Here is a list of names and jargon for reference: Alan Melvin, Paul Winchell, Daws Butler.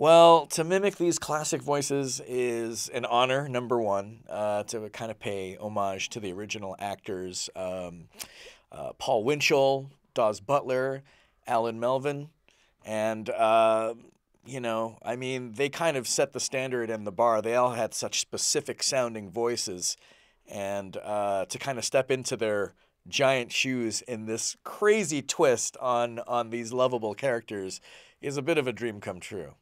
Well, to mimic these classic voices is an honor, number one, to kind of pay homage to the original actors, Paul Winchell, Daws Butler, Alan Melvin, and, you know, I mean, they kind of set the standard and the bar. They all had such specific sounding voices, and to kind of step into their giant shoes in this crazy twist on these lovable characters is a bit of a dream come true.